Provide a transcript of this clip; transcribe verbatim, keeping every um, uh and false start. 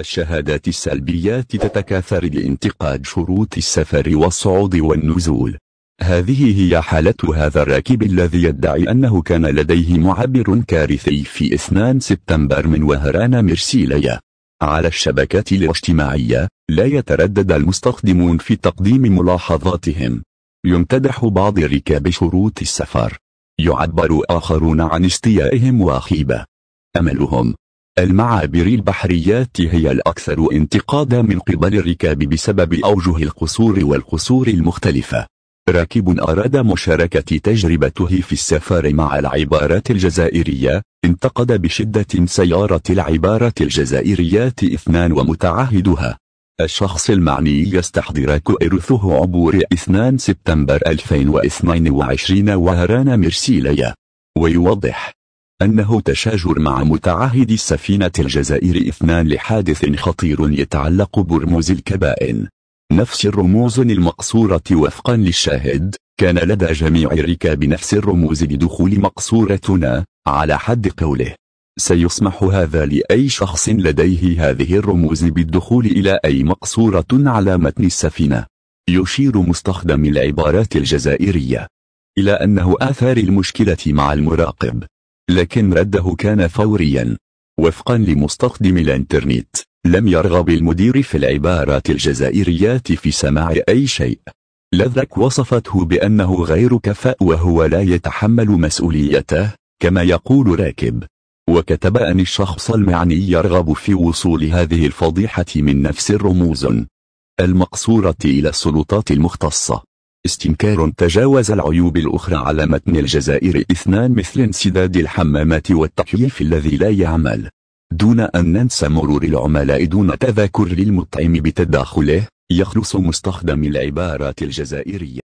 الشهادات السلبيات تتكاثر لانتقاد شروط السفر والصعود والنزول. هذه هي حالة هذا الراكب الذي يدعي أنه كان لديه معبر كارثي في اثنين سبتمبر من وهران مرسيليا. على الشبكات الاجتماعية، لا يتردد المستخدمون في تقديم ملاحظاتهم. يمتدح بعض ركاب شروط السفر. يعبر آخرون عن استيائهم وخيبة أملهم. المعابر البحريات هي الأكثر انتقادا من قبل الركاب بسبب أوجه القصور والقصور المختلفة. راكب أراد مشاركة تجربته في السفر مع العبارات الجزائرية، انتقد بشدة سيارة العبارة الجزائريات اثنان ومتعهدها. الشخص المعني يستحضر كؤرثه عبور اثنين سبتمبر ألفين واثنين وعشرين وهران مرسيليا. ويوضح أنه تشاجر مع متعهد السفينة الجزائر اثنان لحادث خطير يتعلق برموز الكبائن. نفس الرموز المقصورة وفقا للشاهد، كان لدى جميع الركاب نفس الرموز لدخول مقصورتنا، على حد قوله. سيسمح هذا لأي شخص لديه هذه الرموز بالدخول إلى أي مقصورة على متن السفينة. يشير مستخدم العبارات الجزائرية إلى أنه آثار المشكلة مع المراقب، لكن رده كان فوريا. وفقا لمستخدم الانترنت، لم يرغب المدير في العبارات الجزائريات في سماع أي شيء. لذلك وصفته بأنه غير كفء وهو لا يتحمل مسؤوليته، كما يقول راكب. وكتب أن الشخص المعني يرغب في وصول هذه الفضيحة من نفس الرموز المقصورة إلى السلطات المختصة. استنكار تجاوز العيوب الأخرى على متن الجزائر اثنان مثل انسداد الحمامات والتكييف الذي لا يعمل. دون أن ننسى مرور العملاء دون تذاكر للمطعم بتداخله، يخلص مستخدم العبارات الجزائرية.